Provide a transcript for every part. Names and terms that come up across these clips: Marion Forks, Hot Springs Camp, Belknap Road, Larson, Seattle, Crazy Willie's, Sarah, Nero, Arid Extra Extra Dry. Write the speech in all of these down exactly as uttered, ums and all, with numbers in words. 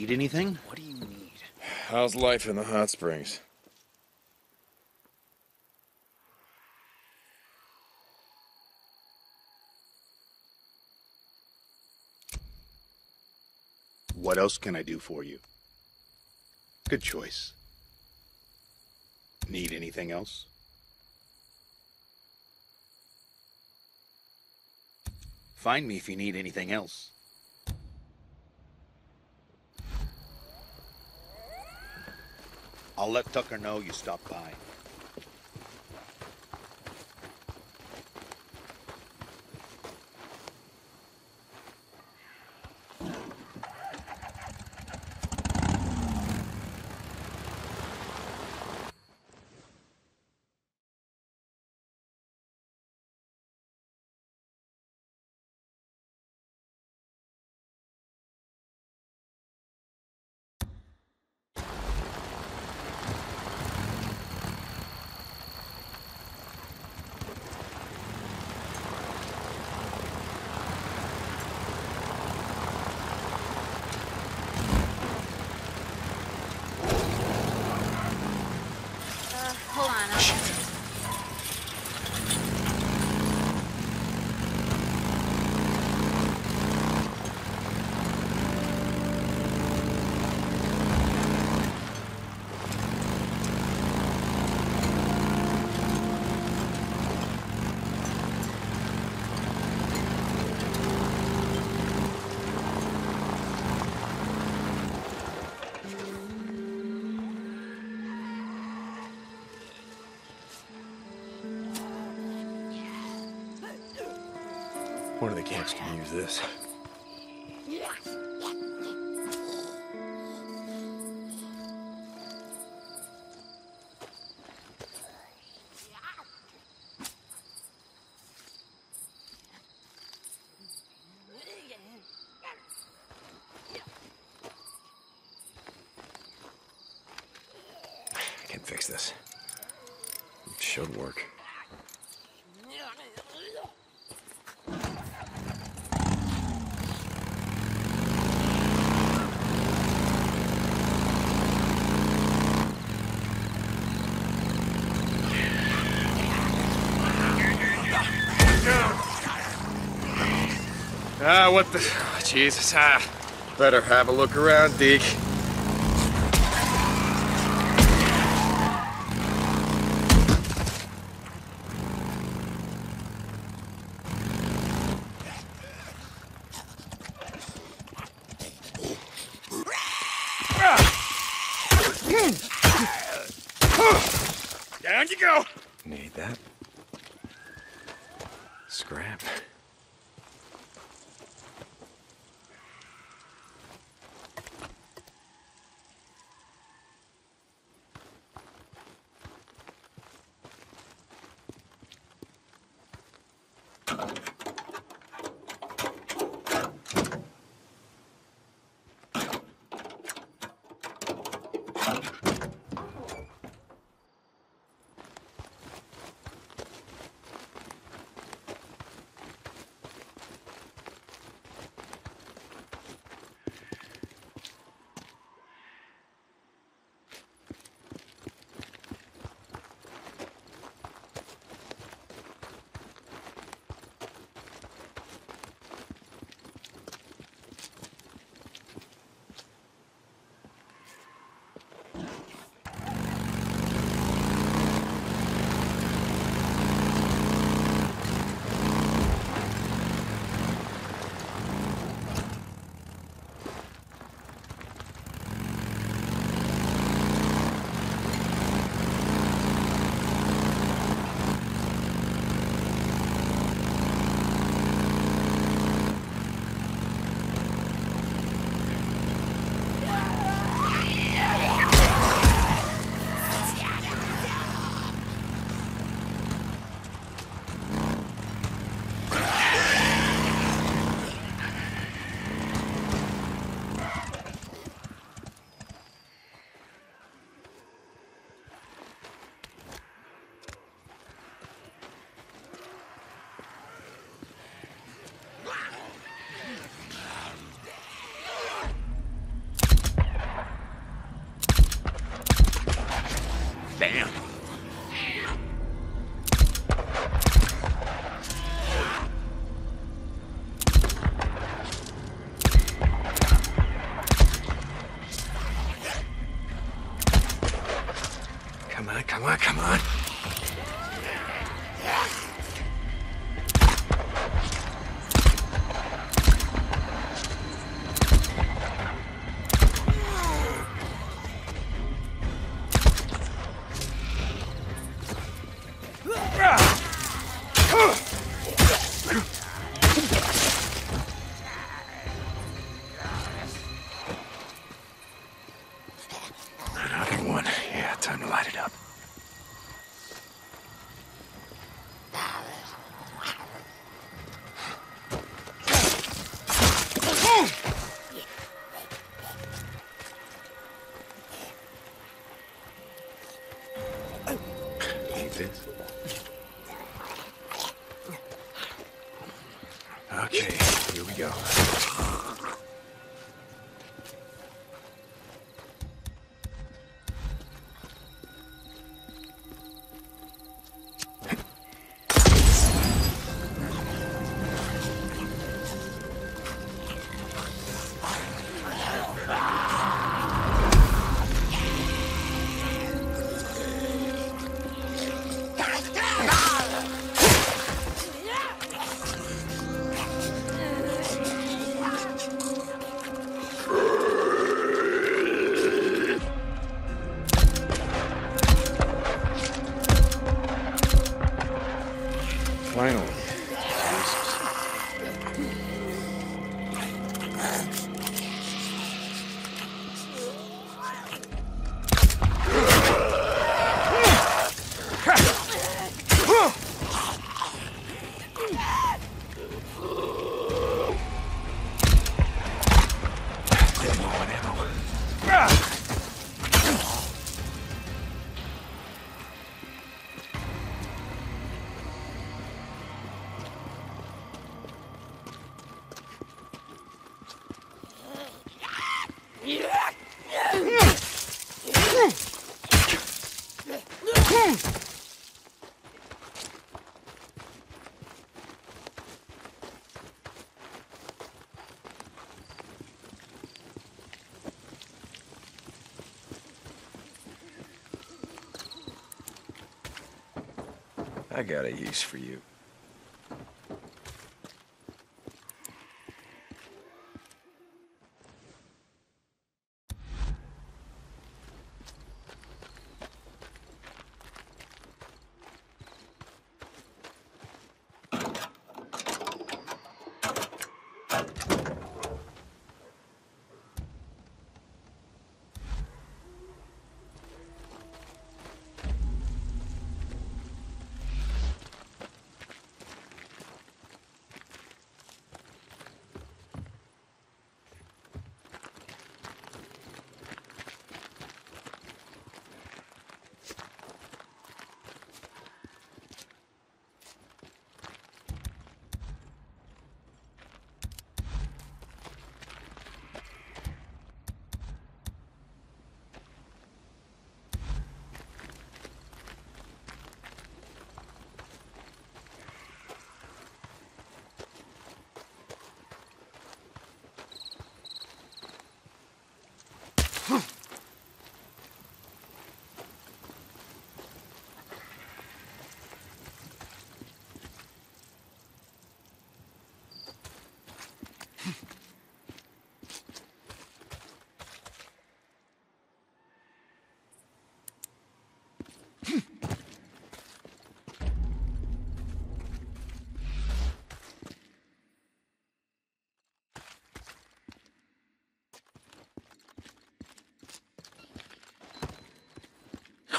Need anything? What do you need? How's life in the hot springs? What else can I do for you? Good choice. Need anything else? Find me if you need anything else. I'll let Tucker know you stopped by. One of the camps can use this. I can fix this. It should work. Ah, what the... Oh, Jesus, ah. Better have a look around, Deke. Down you go! Need that? Scrap. Another one. Yeah, time to light it up. I got a use for you.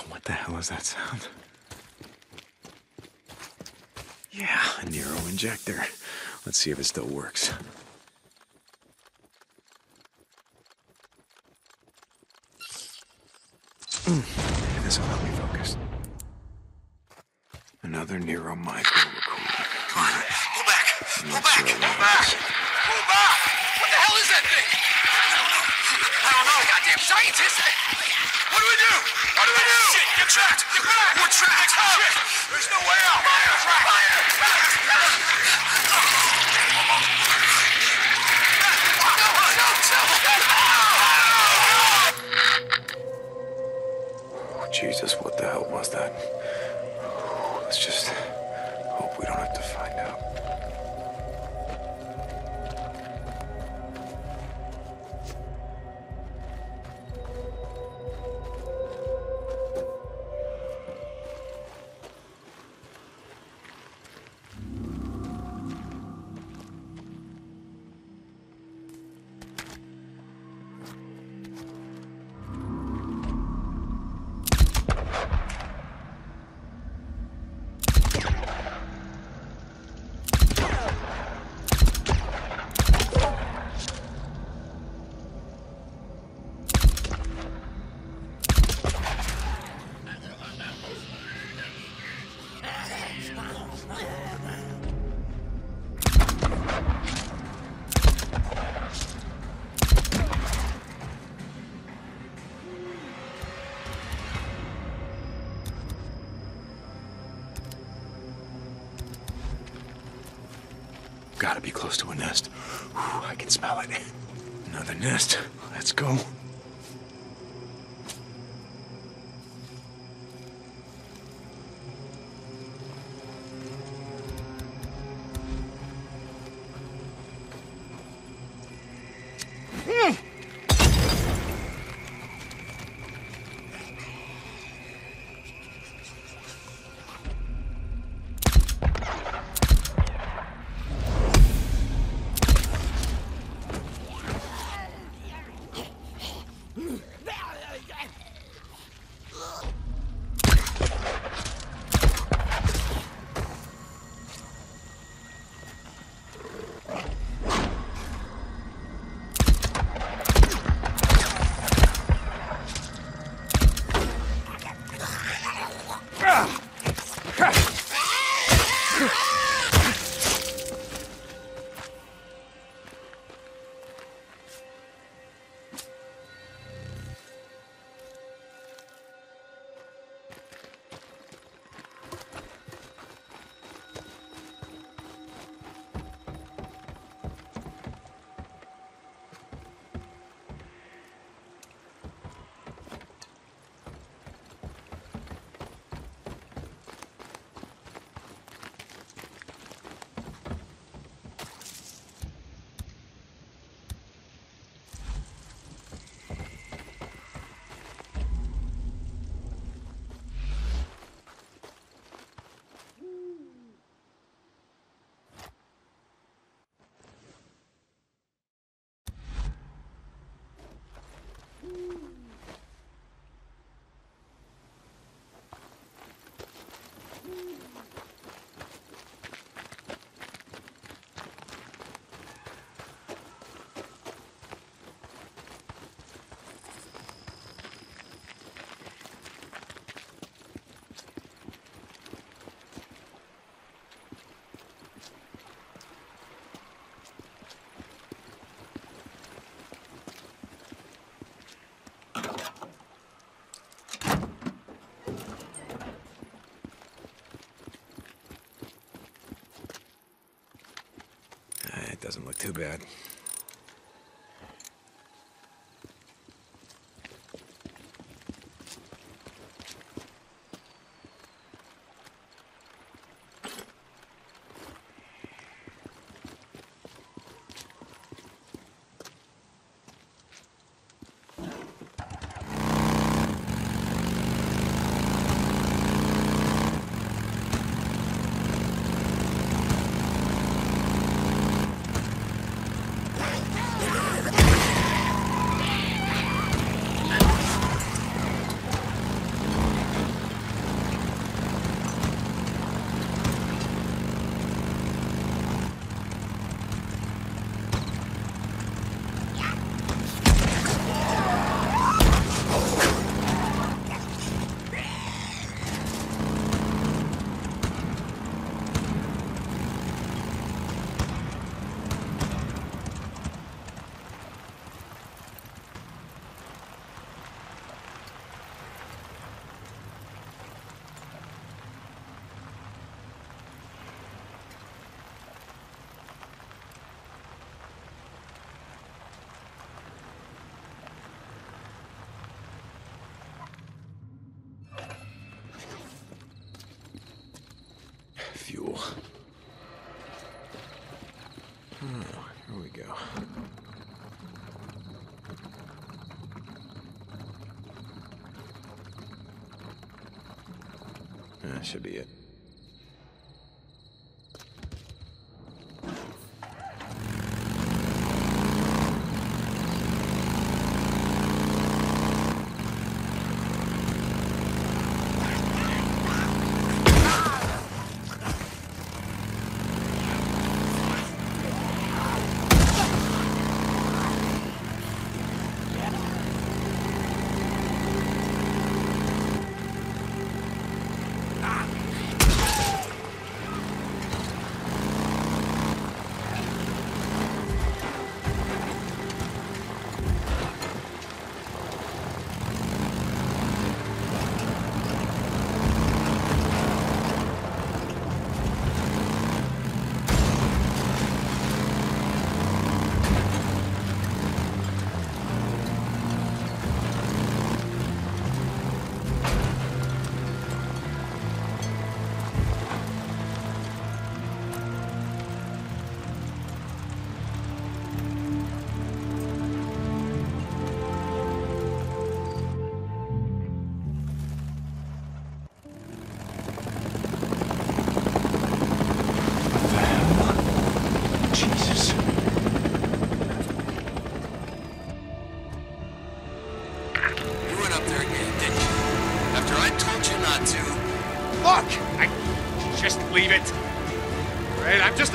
What the hell is that sound? Yeah, a Nero injector. Let's see if it still works. This will help me focus. Another Nero micro recorder. Come on, pull back, pull back, pull back, pull back! What the hell is that thing? I don't know. I don't know. Goddamn scientist! What do we do? What do we do? Shit, get trapped! Get back! We're trapped! Shit. There's no way out! Fire! Fire! Fire! Jesus, what the hell was that? Let's just hope we don't have to find out. gotta be close to a nest. Whew, I can smell it. Another nest. Let's go. Doesn't look too bad. That should be it.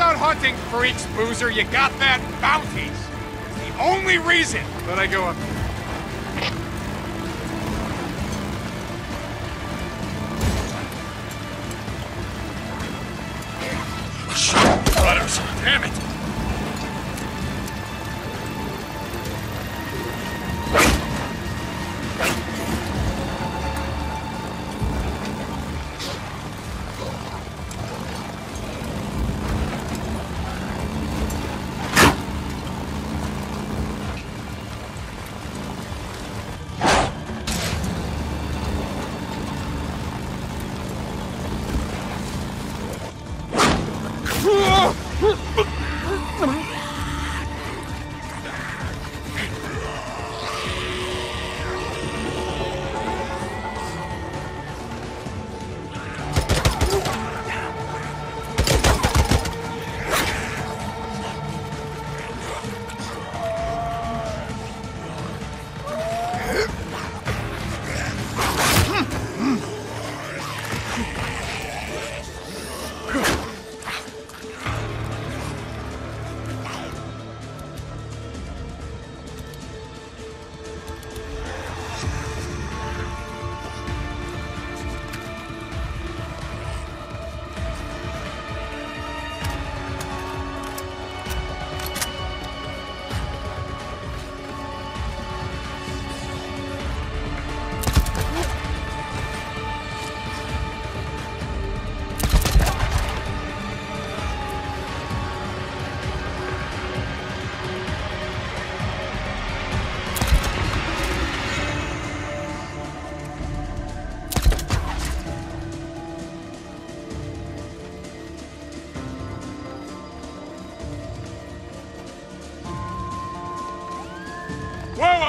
out hunting freaks, Boozer. You got that? Bounties. It's the only reason that I go up there. Butters, damn it!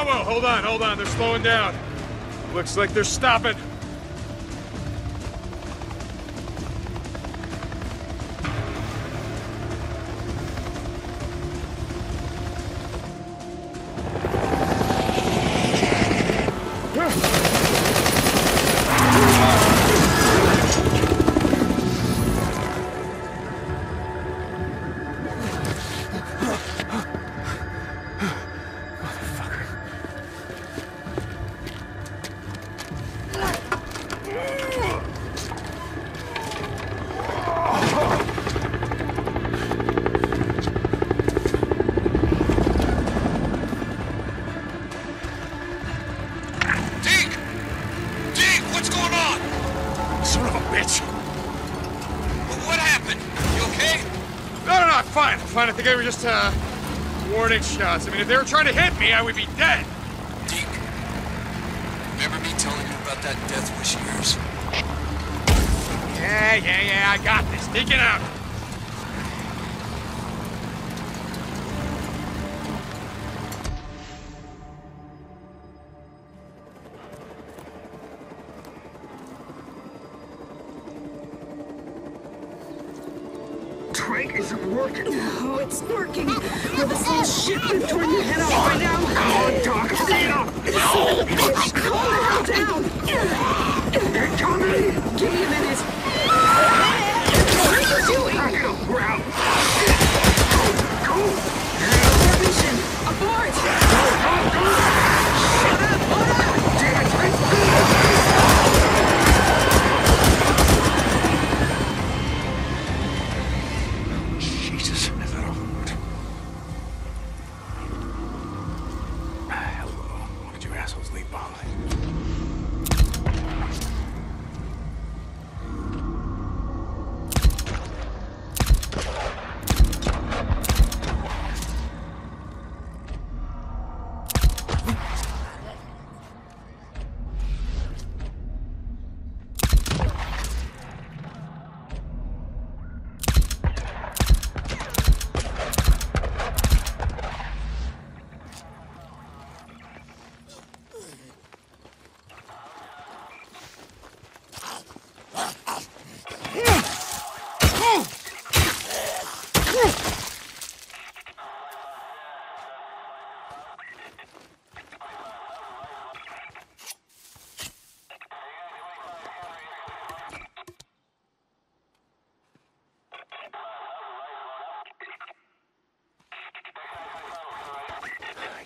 Hold on, hold on, they're slowing down. Looks like they're stopping. I think they were just, uh, warning shots. I mean, if they were trying to hit me, I would be dead. Deke, remember me telling you about that death wish of yours? Yeah, yeah, yeah, I got this. Deke it out. Leave behind.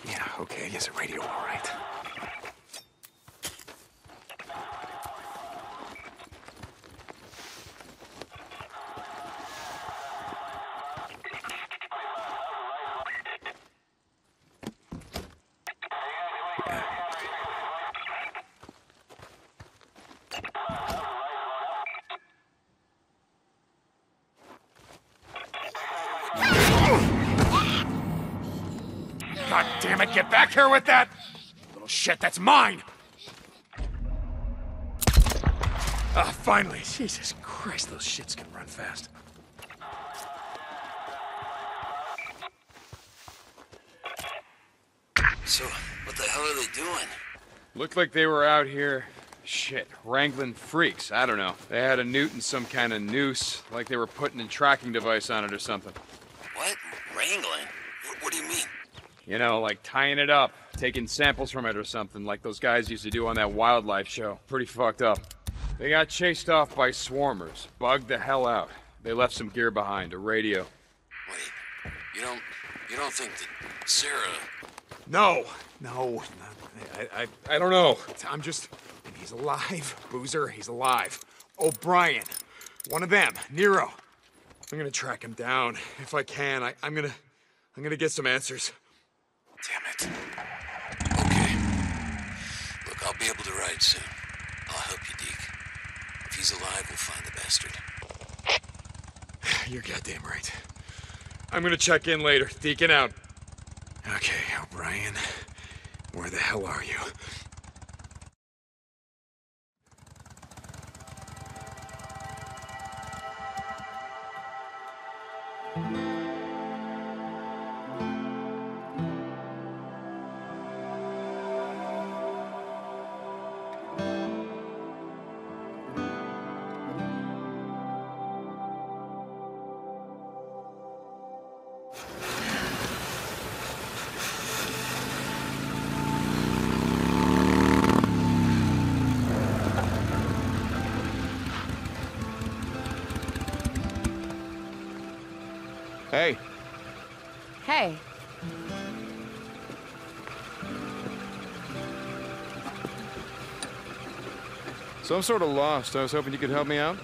Yeah, okay, I guess a radio, all right. God damn it, get back here with that! Little shit, that's mine! Ah, oh, finally! Jesus Christ, those shits can run fast. So, what the hell are they doing? Looked like they were out here, shit, wrangling freaks, I don't know. They had a newt and some kind of noose, like they were putting a tracking device on it or something. What? Wrangling? What, what do you mean? You know, like tying it up, taking samples from it or something, like those guys used to do on that wildlife show. Pretty fucked up. They got chased off by swarmers, bugged the hell out. They left some gear behind, a radio. Wait, you don't, you don't think that Sarah... No, no, no I, I, I don't know. I'm just, he's alive, Boozer, he's alive. O'Brien, one of them, Nero. I'm gonna track him down, if I can. I, I'm gonna, I'm gonna get some answers. Damn it. Okay. Look, I'll be able to ride soon. I'll help you, Deke. If he's alive, we'll find the bastard. You're goddamn right. I'm gonna check in later. Deacon out. Okay, O'Brien. Where the hell are you? Hey. Hey. So I'm sort of lost. I was hoping you could help me out.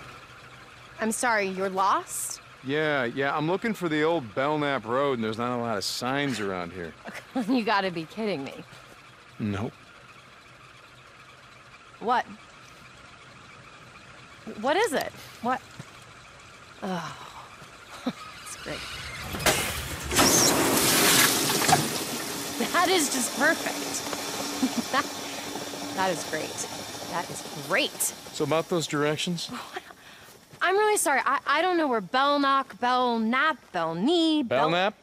I'm sorry, you're lost? Yeah, yeah. I'm looking for the old Belknap Road, and there's not a lot of signs around here. You gotta be kidding me. Nope. What? What is it? What? Ugh. That is just perfect. that, that is great. That is great. So about those directions? I'm really sorry. I, I don't know where Belknap, Belknap, Belknee, Belknap?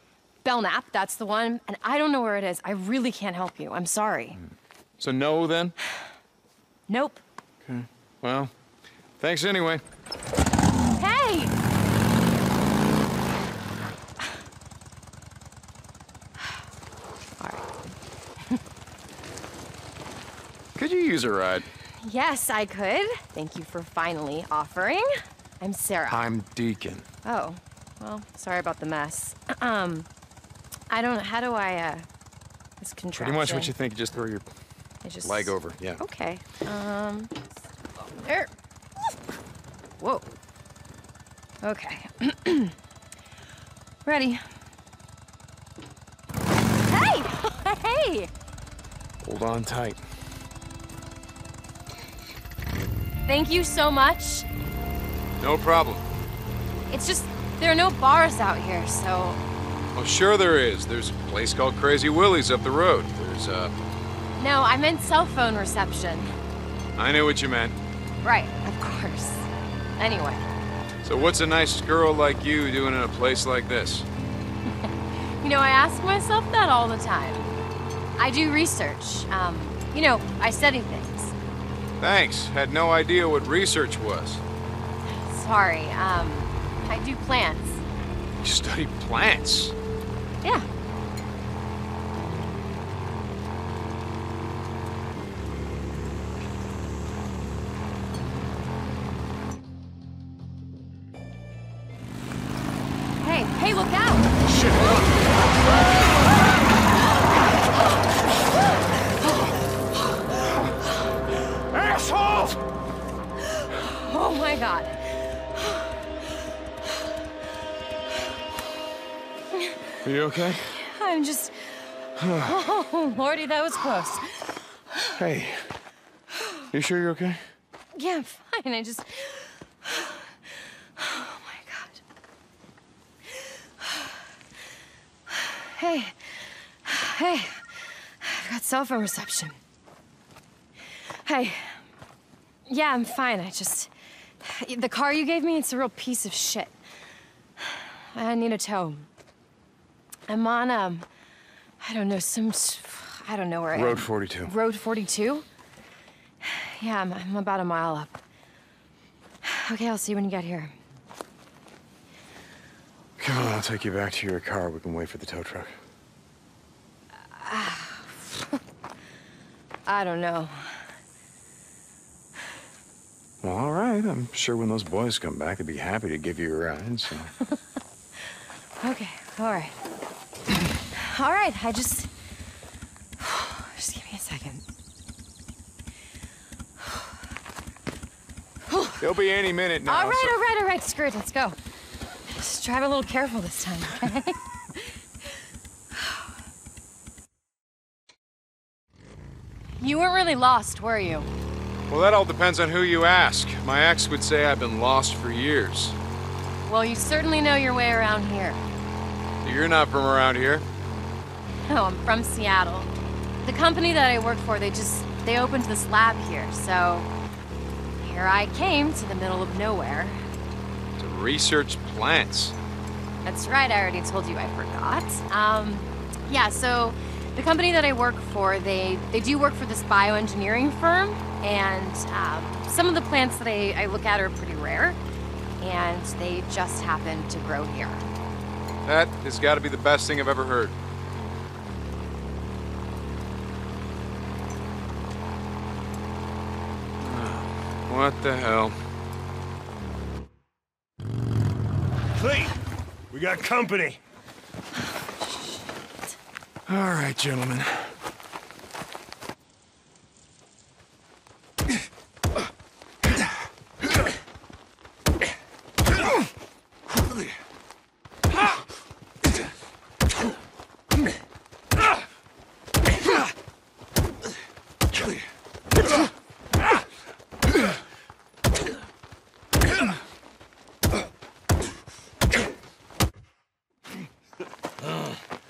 Belknap, that's the one. And I don't know where it is. I really can't help you. I'm sorry. So no, then? Nope. Okay. Well, thanks anyway. Hey! Could you use a ride? Yes, I could. Thank you for finally offering. I'm Sarah. I'm Deacon. Oh, well, sorry about the mess. Um, I don't know, how do I, uh, this contraption? Pretty much what you think, just throw your I just... leg over, yeah. Okay, um, there. Whoa. Okay. Ready. Hey! Hey! Hold on tight. Thank you so much. No problem. It's just, there are no bars out here, so... Oh, sure there is. There's a place called Crazy Willie's up the road. There's, uh... No, I meant cell phone reception. I knew what you meant. Right, of course. Anyway. So what's a nice girl like you doing in a place like this? You know, I ask myself that all the time. I do research. Um, you know, I study things. Thanks. Had no idea what research was. Sorry, um, I do plants. You study plants? Yeah. Hey, hey, look out! Shit, look! Are you okay? I'm just... Oh, Lordy, that was close. Hey, you sure you're okay? Yeah, I'm fine. I just... Oh, my God. Hey. Hey. I've got cell phone reception. Hey. Yeah, I'm fine. I just... The car you gave me, it's a real piece of shit. I need a tow. I'm on, um, I don't know, some, I don't know where I am. Road forty-two. Road forty-two? Yeah, I'm, I'm about a mile up. Okay, I'll see you when you get here. Come on, I'll take you back to your car. We can wait for the tow truck. Uh, I don't know. Well, all right. I'm sure when those boys come back, they'd be happy to give you a ride, so... Okay, all right. All right, I just... Just give me a second. There'll be any minute now. All right, so... all right, all right. Screw it, let's go. Just drive a little careful this time, okay? You weren't really lost, were you? Well, that all depends on who you ask. My ex would say I've been lost for years. Well, you certainly know your way around here. So you're not from around here? No, I'm from Seattle. The company that I work for, they just, they opened this lab here, so... Here I came to the middle of nowhere. To research plants. That's right, I already told you I forgot. Um, yeah, so... The company that I work for, they, they do work for this bioengineering firm, and um, some of the plants that I, I look at are pretty rare, and they just happen to grow here. That has got to be the best thing I've ever heard. What the hell? Cleve, we got company. All right, gentlemen.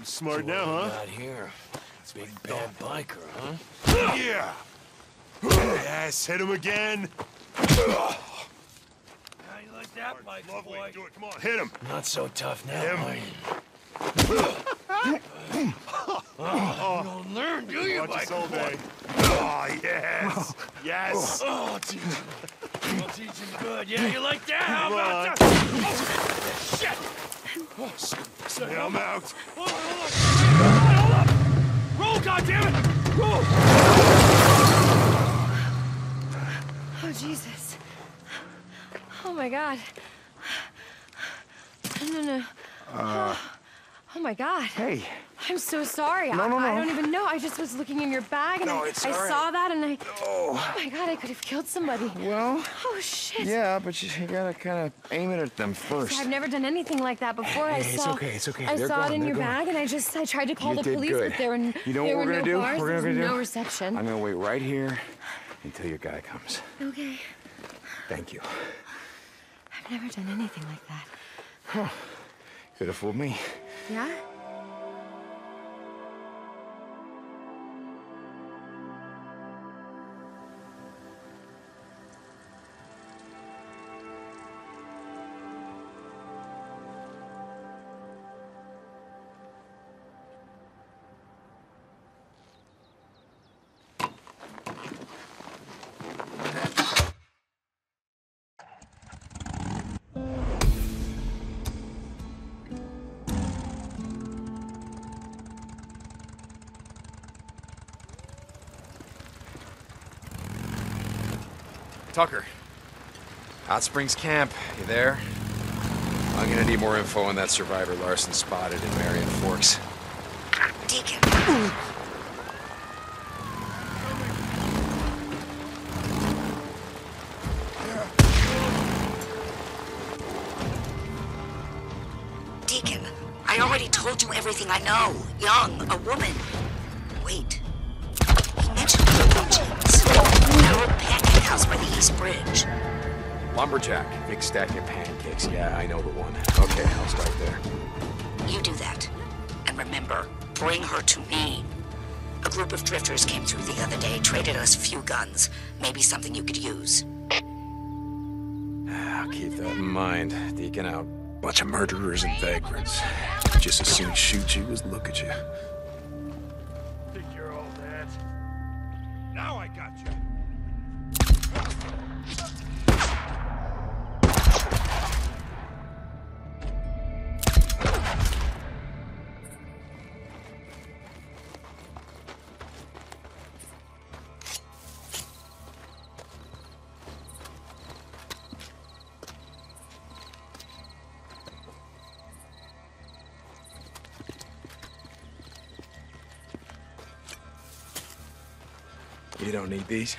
Smart now, huh? Not here. That's big bad biker, huh? Yeah. Yes, hit him again. How you like that, Mike? Lovely. Do it. Come on, hit him. Not so tough now, Mike. You don't learn, do you, Mike? Oh yes, yes. Oh, teach him. I'll teach him good. Yeah, you like that? How about that? Shit. Oh, shit. Yeah, I'm out. Hold on, hold on. Hold on. Roll, goddammit! Roll! Oh, Jesus. Oh, my God. No, no. Uh, oh, my God. Hey. I'm so sorry. No, no, no. I, I don't even know. I just was looking in your bag, and no, I, it's I right. saw that, and I... Oh. Oh, my God, I could have killed somebody. Well... Oh, shit. Yeah, but you, you gotta kind of aim it at them first. I've never done anything like that before. Hey, I it's saw... okay, it's okay. I They're saw gone. it in They're your going. bag, and I just... I tried to call you the police, good. but there were, you know there what we're were no do? bars. We're gonna there was do? no reception. I'm gonna wait right here until your guy comes. Okay. Thank you. I've never done anything like that. Huh. Could have fooled me. Yeah? Tucker. Hot Springs Camp, you there? I'm gonna need more info on that survivor Larson spotted in Marion Forks. Deacon. Deacon, I already already told you everything I know. Young, a woman. Wait. He mentioned blue jeans. Narrow packing house by the East Bridge. Lumberjack, big stack of pancakes. Yeah, I know the one. Okay, house right there. You do that. And remember, bring her to me. A group of drifters came through the other day, traded us a few guns. Maybe something you could use. I'll keep that in mind. Deacon out. Bunch of murderers and vagrants. Just as soon shoot you as look at you. Think you're all that? Now I got you. You don't need these.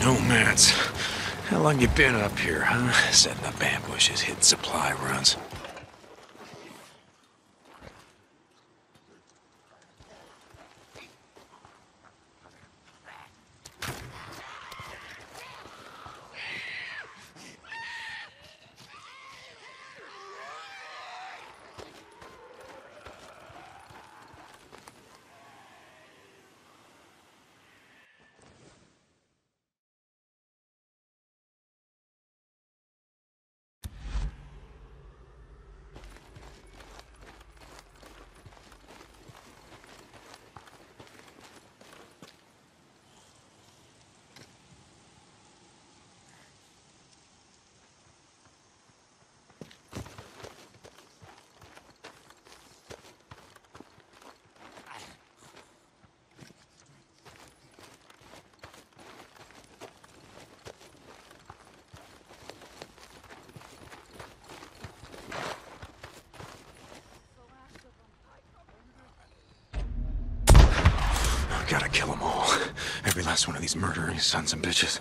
Nomads. How long you been up here, huh? Setting up ambushes, hitting supply runs. gotta kill them all. Every last one of these murdering sons of bitches.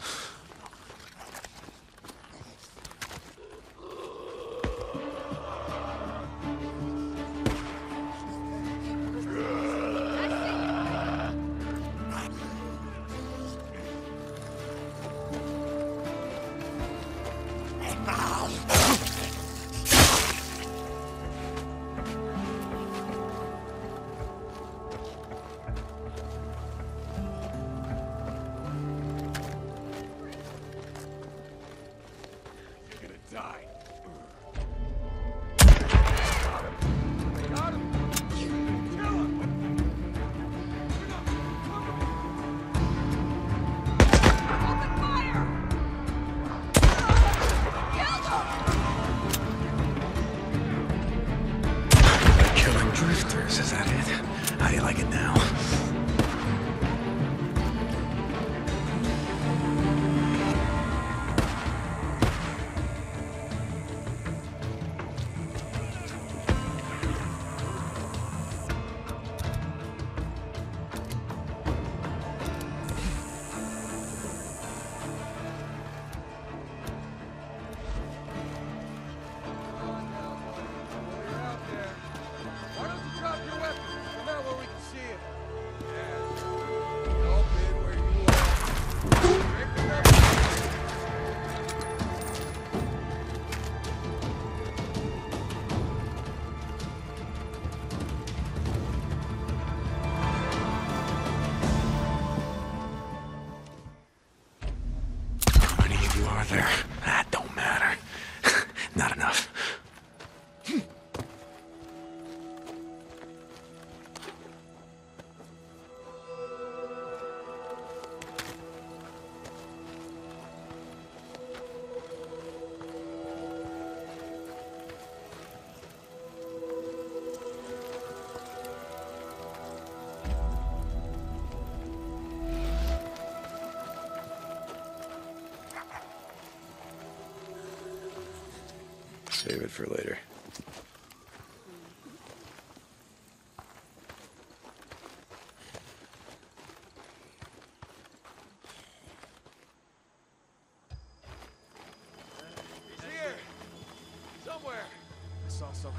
Save it for later. He's here! Somewhere! I saw something.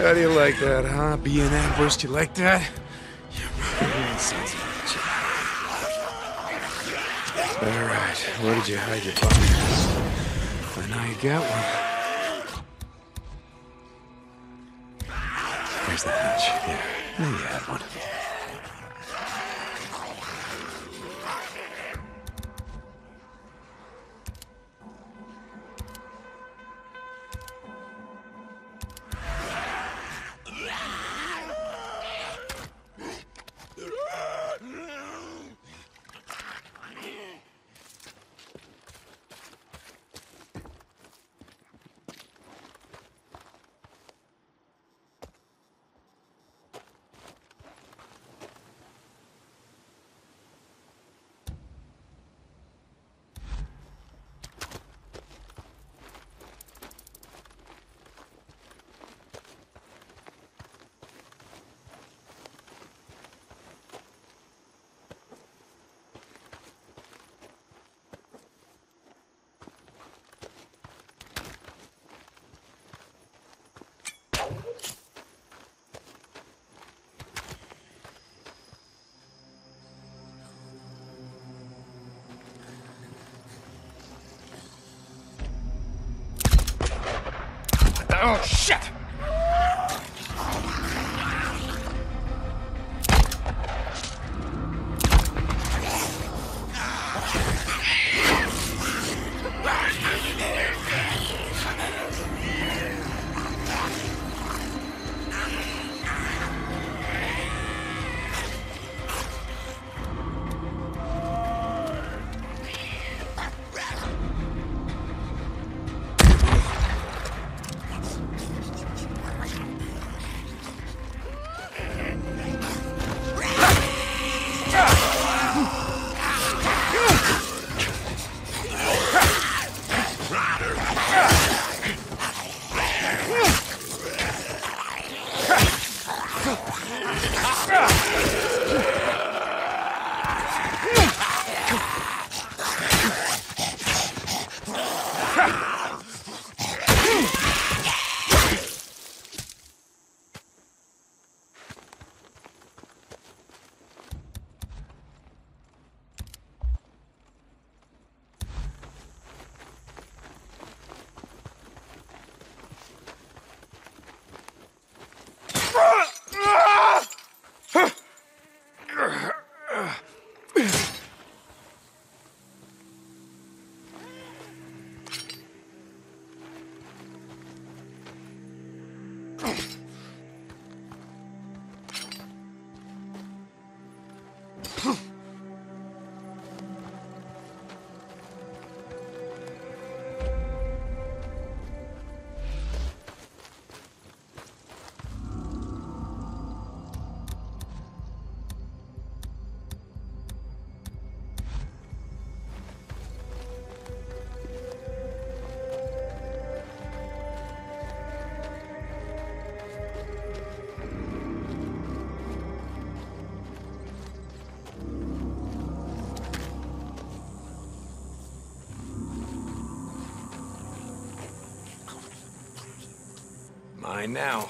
How do you like that, huh? Being adverse, do you like that? You're probably insensitive. Alright, where did you hide your phone? I know you got one. Here's the hatch. Yeah, I knew you had one. Oh, shit! Mine now.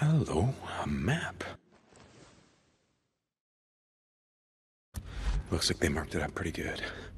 Hello, a map. Looks like they marked it up pretty good.